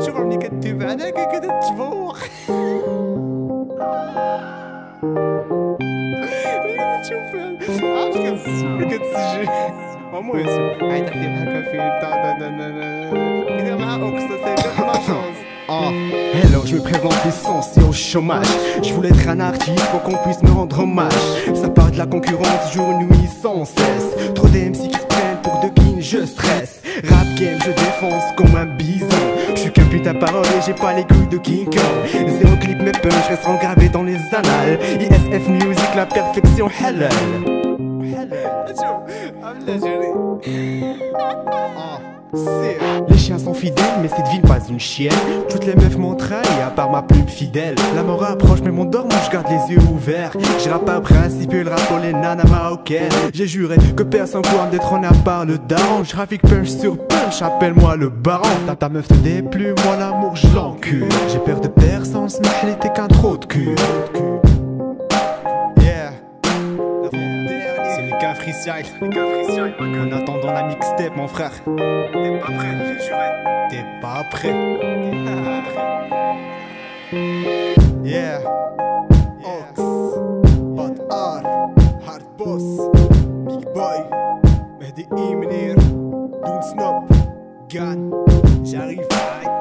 شوف عملي كدير معنا كتجبور شوف عرفت كتسجل المهم عاد تحكي بحال هكا في كدير مع اوكسا سيدي ما شونس. Ah, hello, je me présente licencié au chômage. Je voulais être un artiste pour qu'on puisse me rendre hommage. Ça part de la concurrence jour nuit sans cesse. Trop d'MC qui se prennent pour deux kings, je stresse. Rap game, je défonce comme un bison. Je suis qu'un putain parole et j'ai pas les couilles de King Kong. Zéro clip, mes punch resteront gravés dans les annales. ISF Music, la perfection halal. Les chiens sont fidèles mais cette ville pas une chienne. Toutes les meufs m'entraillent à part ma plume fidèle. La mort approche mais mon dormant je garde les yeux ouverts. Je rappe un principe et le rap pour les nanas marocaines. J'ai juré que personne pourra me détrôner à part le daron. Je trafique punch sur punch, appelle-moi le baron. Ta meuf te déplume, moi l'amour je l'encule. J'ai peur de personne, ce mec n'était qu'un trop de cul. En attendant la mixtape mon frère. T'es pas prêt, j'ai juré. T'es pas prêt. Yeah. Ox, Bad R, Hard Boss, Big Boy, Mehdi Imenir, Don't Snop, Gun, J'arrive.